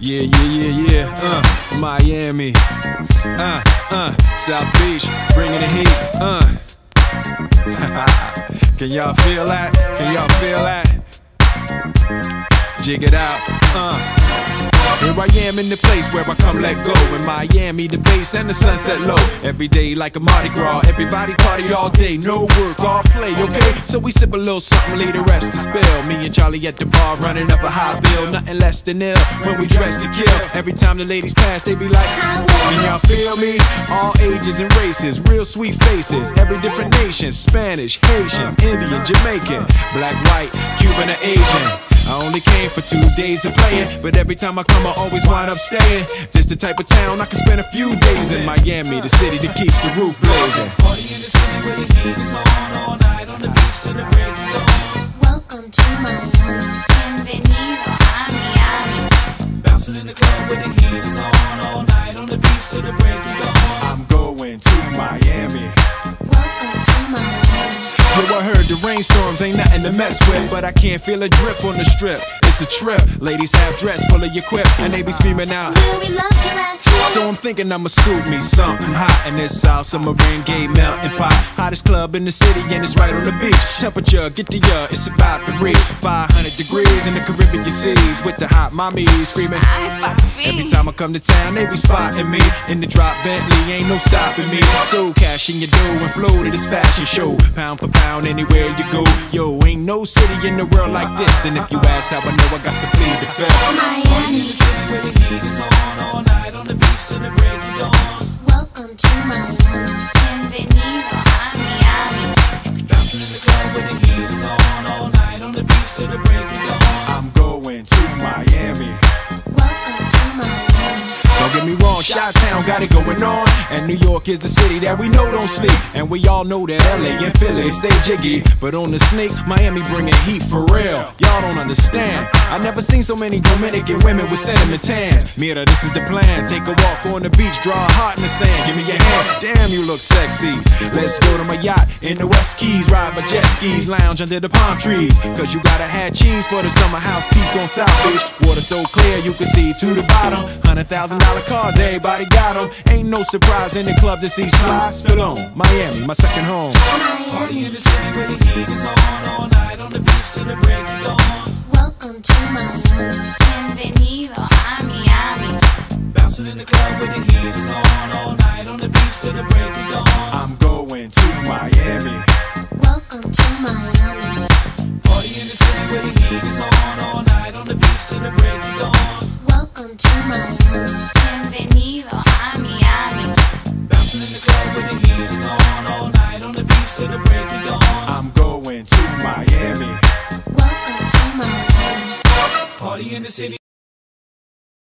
Yeah, Miami, South Beach, bringing the heat, Can y'all feel that? Can y'all feel that? Jig it out, Here I am in the place where I come let go. In Miami, the bass and the sunset low. Every day like a Mardi Gras. Everybody party all day, no work, all play, okay? So we sip a little something, leave the rest to spill. Me and Charlie at the bar, running up a high bill. Nothing less than ill when we dress to kill. Every time the ladies pass, they be like, can y'all feel me? All ages and races, real sweet faces. Every different nation, Spanish, Haitian, Indian, Jamaican, black, white, Cuban or Asian. I only came for 2 days of playing, but every time I come I always wind up staying. This the type of town I can spend a few days in. Miami, the city that keeps the roof blazing. Party in the city where the heat is on, all night on the beach till the break of dawn. Welcome to Miami, bienvenido a Miami. Bouncing in the club where the heat is on, all night on the beach till the break of dawn. I'm going to Miami. Welcome to Miami. Yo, I heard the rainstorms ain't nothing to mess with, but I can't feel a drip on the strip. It's a trip. Ladies have dress full of your quip, and they be screaming out, we love your ass here. So I'm thinking I'ma scoop me something hot in this South Submarine Gay Mountain Pot. Hottest club in the city, and it's right on the beach. Temperature, get the it's about to reach 500 degrees in the Caribbean seas with the hot mommies screaming. Every time I come to town, they be spotting me in the drop Bentley, ain't no stopping me. So cash in your dough and flow to this fashion show, pound for pound. Anywhere you go, yo, ain't no city in the world like this. And if you ask how I know, I got to plead the fifth. Miami, the city where the heat is on, all night on the beach till the break of dawn. Welcome to Miami, bienvenido a Miami. Bouncing in the club where the heat is on, all night on the beach till the break of dawn. I'm going to Miami. Welcome to Miami. Don't get me wrong, Chi-Town got it going on, and New York is the city that we know don't sleep. And we all know that LA and Philly stay jiggy, but on the sneak, Miami bringing heat for real. Y'all don't understand. I never seen so many Dominican women with sentiment tans. Mira, this is the plan. Take a walk on the beach, draw a heart in the sand. Give me your hand. Damn, you look sexy. Let's go to my yacht in the West Keys, ride my jet skis, lounge under the palm trees. Cause you gotta have cheese for the summer house piece on South Beach. Water so clear you can see to the bottom. $100,000 cars, everybody got them. Ain't no surprise in the club to see Sly Stallone. Miami, my second home. Party in the city where the heat is on, all night on the beach till the break of dawn. Welcome to Miami, bienvenido a Miami. Bouncing in the club where the heat is on, all night on the beach till the break of dawn. I'm going to Miami. Welcome to Miami. Party in the city where the heat is on, all night on the beach till the break of dawn. Welcome to Miami, bienvenido a Miami. In the club when the heat is on, all night on the beach till the break of dawn. I'm going to Miami. Welcome to Miami. Party in the city.